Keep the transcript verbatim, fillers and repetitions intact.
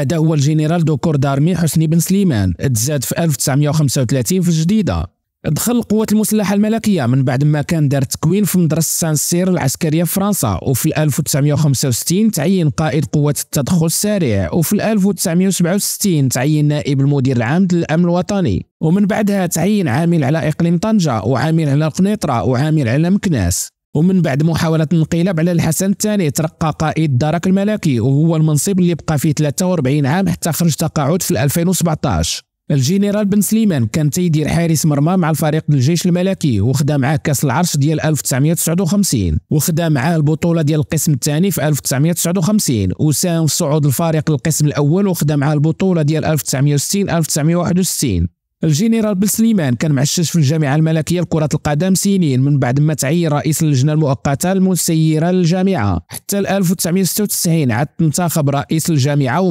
هذا هو الجنرال دو كوردارمي حسني بنسليمان، تزاد في ألف وتسعمئة وخمسة وثلاثين في الجديدة. دخل القوات المسلحة الملكية من بعد ما كان دار تكوين في مدرسة سان سير العسكرية في فرنسا، وفي ألف وتسعمئة وخمسة وستين تعين قائد قوات التدخل السريع، وفي ألف وتسعمئة وسبعة وستين تعين نائب المدير العام للأمن الوطني، ومن بعدها تعين عامل على إقليم طنجة وعامل على القنيطرة وعامل على مكناس. ومن بعد محاولة الانقلاب على الحسن الثاني ترقى قائد الدرك الملكي، وهو المنصب اللي بقى فيه ثلاثة وأربعين عام حتى خرج تقاعد في ألفين وسبعطاش. الجنرال بن سليمان كان تيدير حارس مرمى مع الفريق الجيش الملكي، وخدا معاه كاس العرش ديال ألف وتسعمئة وتسعة وخمسين، وخدا معاه البطولة ديال القسم الثاني في ألف وتسعمئة وتسعة وخمسين، وساهم في صعود الفريق للقسم الأول، وخدا معاه البطولة ديال ألف وتسعمئة وستين ألف وتسعمئة وواحد وستين. الجنرال بن سليمان كان معشش في الجامعة الملكية لكرة القدم سنين من بعد ما تعين رئيس اللجنة المؤقتة المسيرة للجامعة، حتى ألف وتسعمئة وستة وتسعين عاد انتخب رئيس الجامعة.